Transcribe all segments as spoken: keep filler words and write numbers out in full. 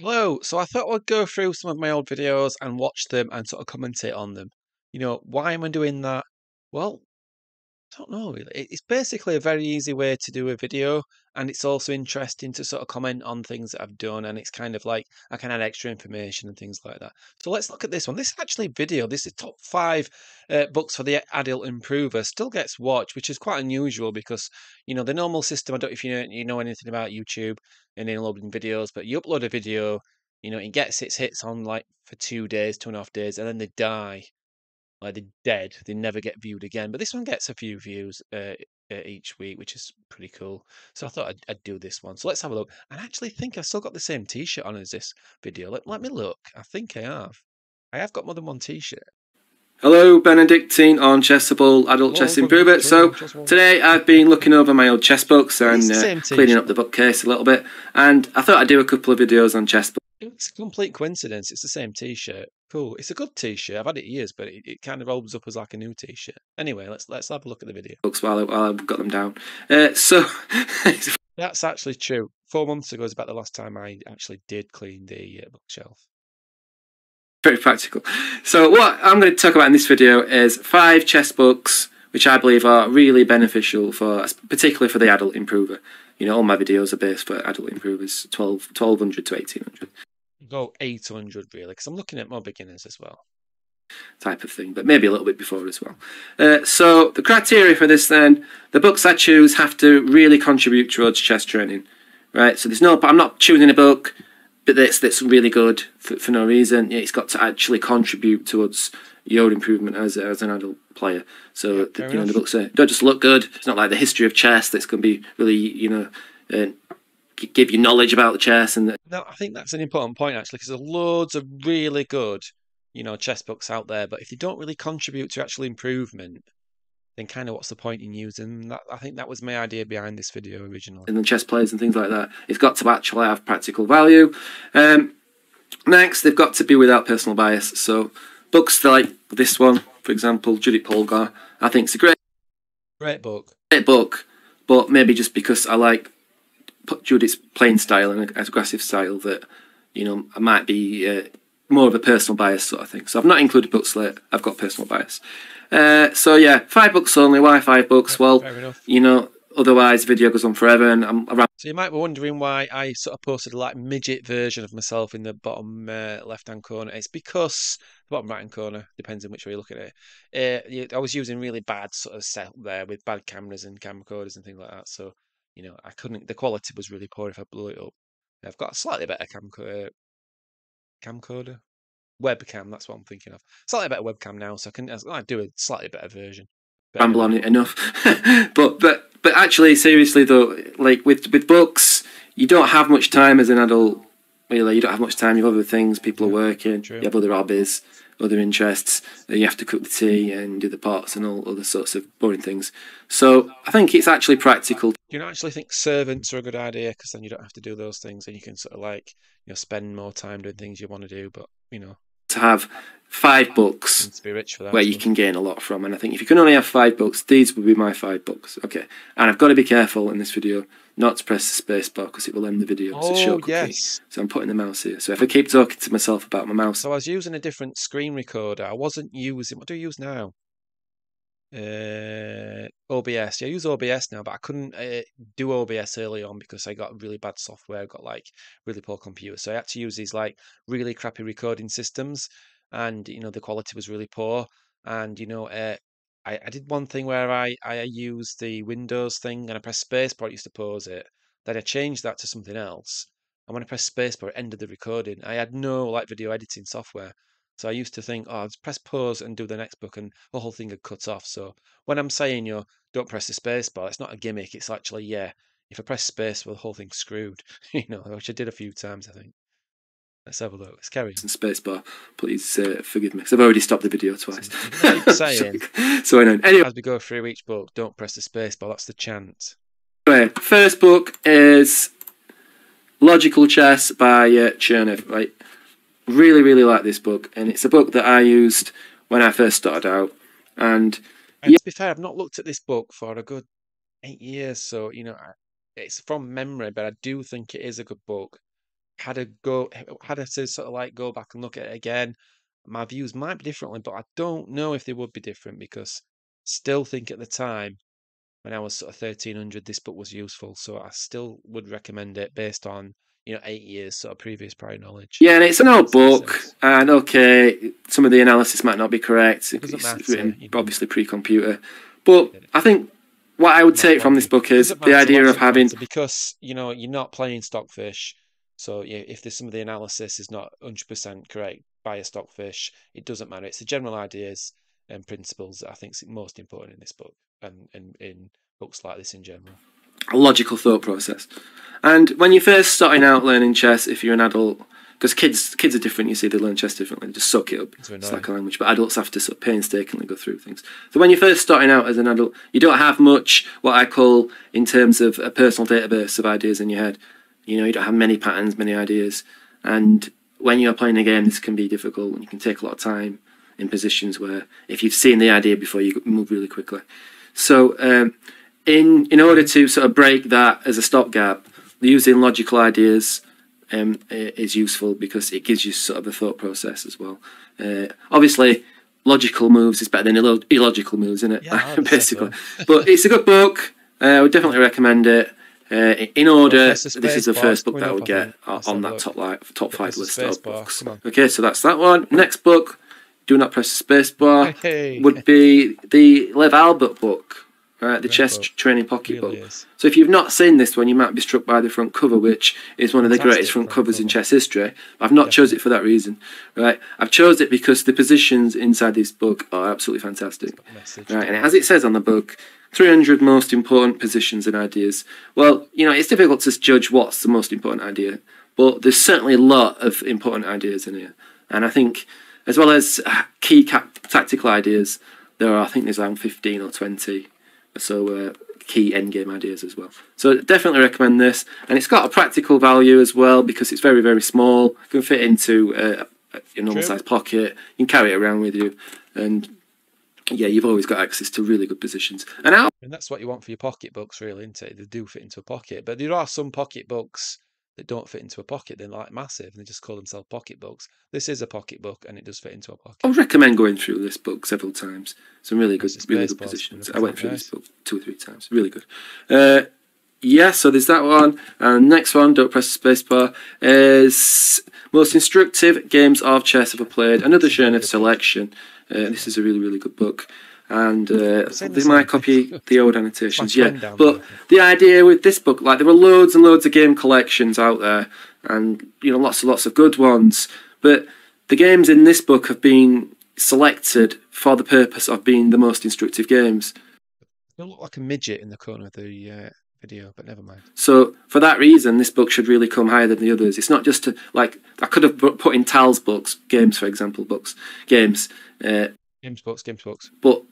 Hello. So I thought I'd go through some of my old videos and watch them and sort of commentate on them. You know, why am I doing that? Well, I don't know really. It- It's basically a very easy way to do a video, and it's also interesting to sort of comment on things that I've done, and it's kind of like I can add extra information and things like that. So let's look at this one. This is actually video. This is top five uh, books for the adult improver. Still gets watched, which is quite unusual because, you know, the normal system, I don't know if you know, you know anything about YouTube and uploading videos, but you upload a video, you know, it gets its hits on like for two days, two and a half days, and then they die. Like they're dead, they never get viewed again. But this one gets a few views uh, each week, which is pretty cool. So I thought I'd, I'd do this one. So let's have a look. I actually think I've still got the same T-shirt on as this video. Let, let me look. I think I have. I have got more than one T-shirt. Hello, Benedictine on Chessable, Adult Chess Improver. So today I've been looking over my old chess books and uh, cleaning up the bookcase a little bit. And I thought I'd do a couple of videos on chess books. It's a complete coincidence. It's the same T-shirt. Cool. It's a good T-shirt. I've had it years, but it, it kind of opens up as like a new T-shirt. Anyway, let's let's have a look at the video. Books while I, while I've got them down. Uh, so that's actually true. Four months ago is about the last time I actually did clean the uh, bookshelf. Very practical. So what I'm going to talk about in this video is five chess books which I believe are really beneficial for, particularly for the adult improver. You know, all my videos are based for adult improvers, twelve, twelve hundred to eighteen hundred. Go eight hundred really, because I'm looking at more beginners as well. Type of thing, but maybe a little bit before as well. Uh, so the criteria for this then, the books I choose have to really contribute towards chess training, right? So there's no, I'm not choosing a book but that's, that's really good for, for no reason. It's got to actually contribute towards your improvement as, as an adult player. So yeah, the, you know, the books are, don't just look good. It's not like the history of chess that's going to be really, you know, uh, give you knowledge about the chess. And the no, I think that's an important point actually, because there's loads of really good, you know, chess books out there, but if they don't really contribute to actual improvement, then kind of what's the point in using that? I think that was my idea behind this video originally. And the chess players and things like that, it's got to actually have practical value. Um, next, they've got to be without personal bias. So books like this one, for example, Judit Polgar, I think it's a great, great book. Great book, but maybe just because I like Judith's playing style and aggressive style, that, you know, I might be uh, more of a personal bias sort of thing. So I've not included books that I've got personal bias. Uh, so yeah, five books only. Why five books? Well, you know, otherwise the video goes on forever and I'm around. So you might be wondering why I sort of posted a like midget version of myself in the bottom uh, left-hand corner. It's because the bottom right-hand corner, depends on which way you look at it. Uh, I was using really bad sort of set there with bad cameras and camcorders and things like that. So, you know, I couldn't, the quality was really poor if I blew it up. I've got a slightly better camcorder, camcorder? Webcam, that's what I'm thinking of. Slightly better webcam now, so I can I do a slightly better version. But ramble anyway. On it enough. but but but actually, seriously though, like with, with books, you don't have much time as an adult, really. You don't have much time, you have other things, people yeah, are working, true. You have other hobbies, other interests, you have to cook the tea and do the pots and all other sorts of boring things. So I think it's actually practical. Do you not actually think servants are a good idea? Because then you don't have to do those things and you can sort of like, you know, spend more time doing things you want to do, but, you know. To have five books and to be rich for that, where so. You can gain a lot from. And I think if you can only have five books, these would be my five books. Okay. And I've got to be careful in this video not to press the space bar because it will end the video. Oh, it's a shortcut yes. Key. So I'm putting the mouse here. So if I keep talking to myself about my mouse. So I was using a different screen recorder. I wasn't using, what do I use now? Uh, O B S. Yeah, I use O B S now, but I couldn't uh, do O B S early on because I got really bad software. I got like really poor computers, so I had to use these like really crappy recording systems, and you know the quality was really poor. And you know, uh, I, I did one thing where I I used the Windows thing and I pressed spacebar. It used to pause it. Then I changed that to something else, and when I pressed spacebar, it ended the recording. I had no like video editing software. So I used to think, oh, I'll just press pause and do the next book and the whole thing would cut off. So when I'm saying, you know, don't press the space bar, it's not a gimmick. It's actually, yeah, if I press space, well, the whole thing's screwed, you know, which I did a few times, I think. Let's have a look. Let's carry on. Space bar, please uh, forgive me, because I've already stopped the video twice. saying, so I know. Anyway. As we go through each book, don't press the space bar. That's the chant. Anyway, first book is Logical Chess by uh, Chernev, right? Really, really like this book, and it's a book that I used when I first started out. And, and yeah, to be fair, I've not looked at this book for a good eight years, so you know, it's from memory, but I do think it is a good book. had a go, had I to sort of like go back and look at it again, my views might be different, but I don't know if they would be different, because still think at the time when I was sort of thirteen hundred, this book was useful. So I still would recommend it based on, you know, eight years sort of previous prior knowledge. Yeah, and it's an old book, and okay, some of the analysis might not be correct. It it's matter, written, you know, obviously pre-computer, but I think what I would take from this book is the idea of having, because you know you're not playing Stockfish, so you, if there's some of the analysis is not one hundred percent correct by a Stockfish, it doesn't matter. It's the general ideas and principles that I think is most important in this book, and and in books like this in general. A logical thought process. And when you're first starting out learning chess, if you're an adult, because kids kids are different, you see, they learn chess differently, they just suck it up, it's like a language, but adults have to sort of painstakingly go through things. So when you're first starting out as an adult, you don't have much what I call in terms of a personal database of ideas in your head. You know, you don't have many patterns, many ideas, and when you're playing a game, this can be difficult, and you can take a lot of time in positions where if you've seen the idea before, you move really quickly. So um In in order to sort of break that as a stopgap, using logical ideas um, is useful, because it gives you sort of a thought process as well. Uh, obviously, logical moves is better than illo illogical moves, isn't it? Yeah, basically. But it's a good book. Uh, I would definitely recommend it. Uh, in order, this is the first book that I would get on that top like top five list of books. Okay, so that's that one. Next book, do not press the space bar, would be the Lev Albert book. Right, the Great chess book. training pocketbook. Really so if you've not seen this one, you might be struck by the front cover, which is one of Fantastic the greatest front, front covers cover. in chess history. I've not Definitely. chose it for that reason. Right, I've chose it because the positions inside this book are absolutely fantastic. Right, and as it says on the book, three hundred most important positions and ideas. Well, you know, it's difficult to judge what's the most important idea, but there's certainly a lot of important ideas in here. And I think, as well as key tactical ideas, there are, I think there's around fifteen or twenty. So uh, key endgame ideas as well. So definitely recommend this, and it's got a practical value as well, because it's very very small. You can fit into uh, your normal size pocket. You can carry it around with you, and yeah, you've always got access to really good positions. And out and that's what you want for your pocketbooks, really, isn't it? They do fit into a pocket, but there are some pocketbooks that don't fit into a pocket. They're like massive, and they just call themselves pocketbooks. This is a pocketbook, and it does fit into a pocket. I would recommend going through this book several times. Some really good, really good positions. I went through this book two or three times. Really good. Uh, yeah, so there's that one. And next one, don't press the spacebar, is Most Instructive Games of Chess Ever Played. Another Chernev selection. Uh, this is a really, really good book. And uh, they might copy the old annotations, yeah. But the idea with this book, like there were loads and loads of game collections out there, and you know, lots and lots of good ones. But the games in this book have been selected for the purpose of being the most instructive games. You look like a midget in the corner of the uh, video, but never mind. So for that reason, this book should really come higher than the others. It's not just to, like I could have put in Tal's books, games for example, books, games, uh, games, books, games, books, but.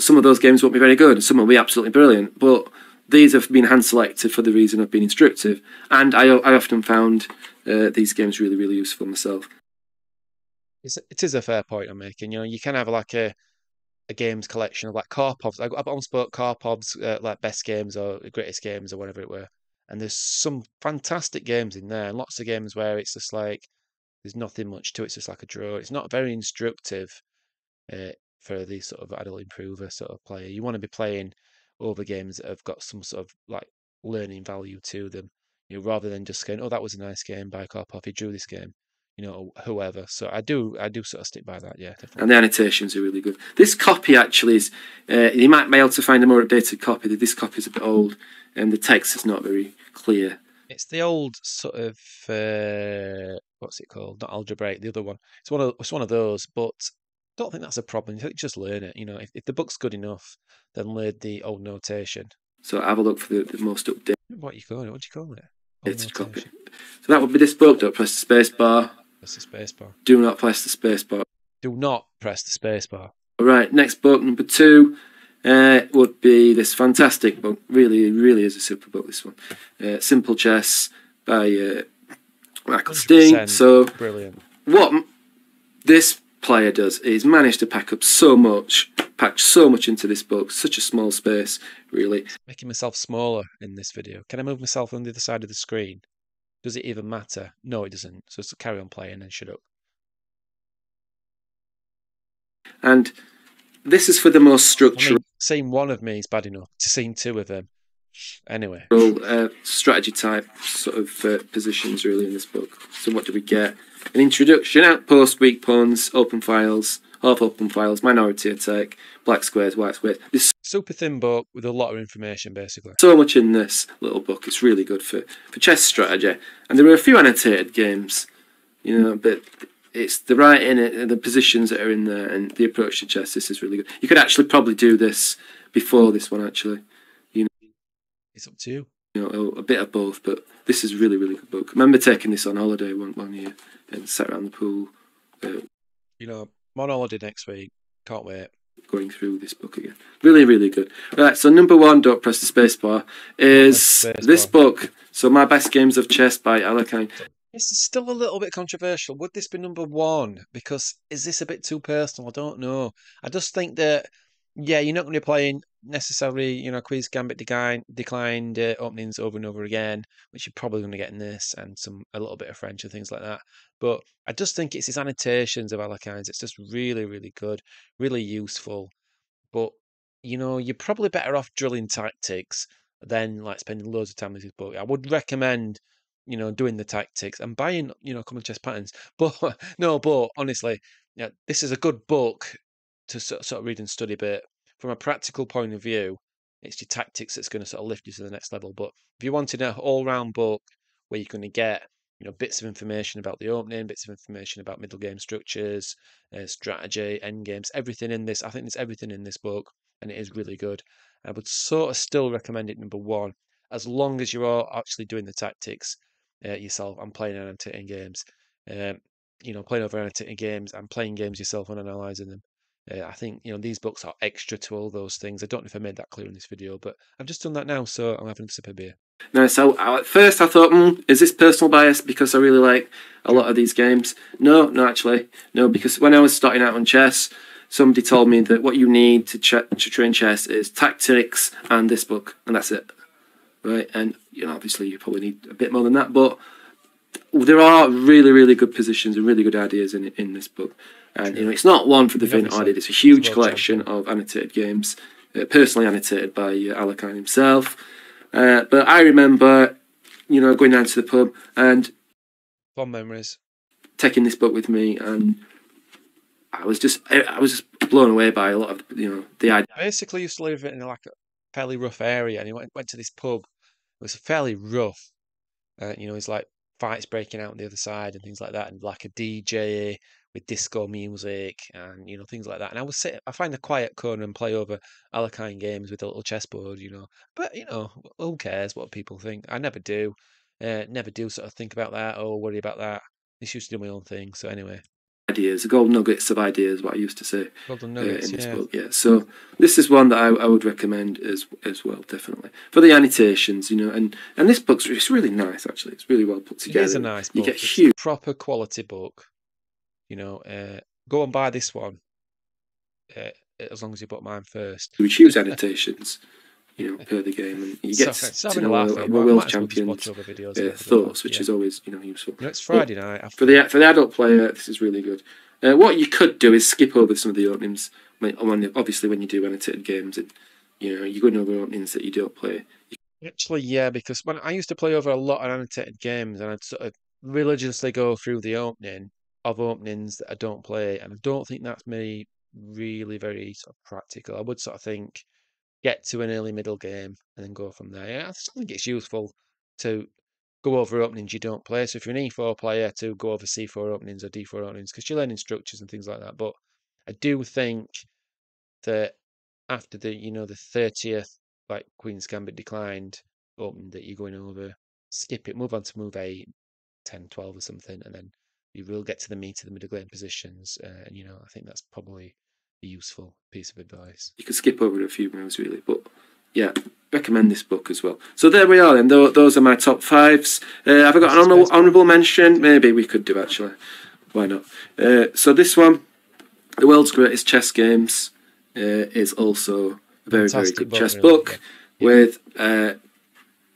Some of those games won't be very good, some will be absolutely brilliant, but these have been hand-selected for the reason of being instructive, and I, I often found uh, these games really, really useful myself. It's, it is a fair point I'm making. You know, you can have like a, a games collection of like Karpov's. I, I almost bought Karpov's uh, like best games or greatest games or whatever it were, and there's some fantastic games in there, and lots of games where it's just like there's nothing much to it, it's just like a draw. It's not very instructive. Uh, for the sort of adult improver sort of player. You want to be playing over games that have got some sort of like learning value to them, you know, rather than just going, oh, that was a nice game by Karpov, he drew this game, you know, or whoever. So I do I do sort of stick by that, yeah. Definitely. And the annotations are really good. This copy actually is, uh, you might be able to find a more updated copy. This copy is a bit old and the text is not very clear. It's the old sort of, uh, what's it called? Not algebraic, the other one. It's one of, it's one of those, but don't think that's a problem. Just learn it. You know, if, if the book's good enough, then learn the old notation. So have a look for the, the most updated. What you call it? What do you call it? It's copy. So that would be this book. Don't press the space bar. Press the space bar. Do not press the space bar. Do not press the space bar. All right. Next book, number two, uh, would be this fantastic book. Really, really is a super book. This one, uh, Simple Chess by uh, Michael Sting. So brilliant. What this player does is managed to pack up so much, pack so much into this book, such a small space, really. Making myself smaller in this video. Can I move myself on the other side of the screen? Does it even matter? No, it doesn't. So just carry on playing and shut up. And this is for the most structural. I mean, scene one of me is bad enough. To scene two of them, anyway. Well, uh, strategy type sort of uh, positions really in this book. So what do we get? An introduction, outpost, weak pawns, open files, half open files, minority attack, black squares, white squares. There's super thin book with a lot of information, basically. So much in this little book. It's really good for for chess strategy. And there are a few annotated games, you know, but it's the writing and the positions that are in there and the approach to chess. This is really good. You could actually probably do this before this one, actually. You know, it's up to you. You know, a bit of both, but this is a really, really good book. I remember taking this on holiday one one year and sat around the pool. Uh, you know, I'm on holiday next week. Can't wait. Going through this book again. Really, really good. Right, so number one, don't press the space bar, is space this bar. book. So My Best Games of Chess by Alekhine. This is still a little bit controversial. Would this be number one? Because is this a bit too personal? I don't know. I just think that, yeah, you're not going to be playing necessarily, you know, Queen's Gambit Declined, declined uh, openings over and over again, which you're probably going to get in this, and some a little bit of French and things like that. But I just think it's his annotations of Alekhine's. It's just really, really good, really useful. But, you know, you're probably better off drilling tactics than, like, spending loads of time with his book. I would recommend, you know, doing the tactics and buying, you know, common chess patterns. But, no, but, honestly, yeah, this is a good book to sort of read and study, but from a practical point of view, it's your tactics that's going to sort of lift you to the next level. But if you wanted an all-round book where you're going to get, you know, bits of information about the opening, bits of information about middle game structures, uh, strategy, end games, everything in this, I think there's everything in this book, and it is really good. I would sort of still recommend it number one, as long as you are actually doing the tactics uh, yourself and playing annotating games, um, you know, playing over annotating games and playing games yourself and analysing them. Uh, I think, you know, these books are extra to all those things. I don't know if I made that clear in this video, but I've just done that now, so I'm having a sip of beer. No, so at first I thought, mm, is this personal bias because I really like a lot of these games? No, no, actually. No, because when I was starting out on chess, somebody told me that what you need to, ch to train chess is tactics and this book, and that's it. Right? And, you know, obviously you probably need a bit more than that, but there are really, really good positions and really good ideas in in this book. And you know, it's not one for the faint-hearted. It's a huge collection of annotated games, uh, personally annotated by uh, Alekhine himself. Uh, but I remember, you know, going down to the pub and fond memories, taking this book with me, and I was just, I, I was just blown away by a lot of, you know, the idea. Basically, used to live in like a fairly rough area, and he went went to this pub. It was fairly rough, uh, you know. It's like fights breaking out on the other side and things like that, and like a D J with disco music and, you know, things like that. And I would sit, I find a quiet corner and play over Alekhine games with a little chessboard, you know. But, you know, who cares what people think? I never do. Uh, never do sort of think about that or worry about that. I used to do my own thing. So anyway. Ideas, the golden nuggets of ideas, what I used to say. Golden nuggets, uh, in this yeah. book, yeah. So this is one that I, I would recommend as as well, definitely. For the annotations, you know, and, and this book's it's really nice, actually. It's really well put together. It is a nice book. You get a huge... proper quality book. You know, uh, go and buy this one, uh, as long as you bought mine first. We choose annotations, you know, per the game, and you get so, to, to know our, our world champions' uh, thoughts, which yeah. is always, you know, useful. No, it's Friday but night. For the, for the adult player, this is really good. Uh, what you could do is skip over some of the openings. When, when, obviously, when you do annotated games, and you know, you're going over openings that you don't play. Actually, yeah, because when I used to play over a lot of annotated games, and I'd sort of religiously go through the opening, of openings that I don't play, and I don't think that's me really very sort of practical. I would sort of think get to an early middle game and then go from there. Yeah, I still think it's useful to go over openings you don't play. So if you're an E four player, to go over C four openings or D four openings, because you're learning structures and things like that. But I do think that after the, you know, the thirtieth, like Queen's Gambit Declined opening that you're going over, skip it, move on to move eight, ten, twelve or something, and then you will get to the meat of the middle game positions, uh, and you know, I think that's probably a useful piece of advice. You could skip over a few moves, really, but yeah, recommend this book as well. So there we are, then. Those are my top fives. Uh, have I got an honourable, honourable mention? Maybe we could do, actually. Why not? Uh, so this one, The World's Greatest Chess Games, uh, is also a very, Fantastic very good book, chess really. book yeah. with uh,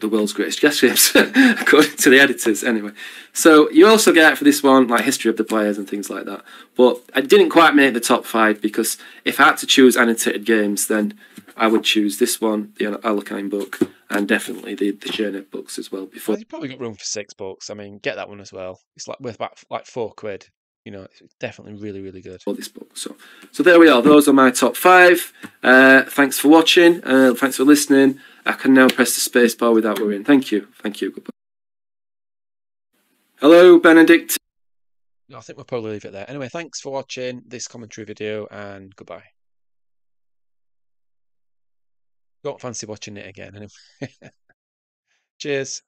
The World's Greatest Chess Games, according to the editors, anyway. So you also get out for this one, like, history of the players and things like that. But I didn't quite make the top five, because if I had to choose annotated games, then I would choose this one, the Alekhine book, and definitely the, the Chernev books as well. Before, well, you've probably got room for six books. I mean, get that one as well. It's like worth about like four quid. You know, it's definitely really, really good. For this book. So, so there we are. Those are my top five. Uh, thanks for watching. Uh, thanks for listening. I can now press the space bar without worrying. Thank you. Thank you. Goodbye. Hello, Benedict. No, I think we'll probably leave it there. Anyway, thanks for watching this commentary video, and goodbye. Don't fancy watching it again anyway. Cheers.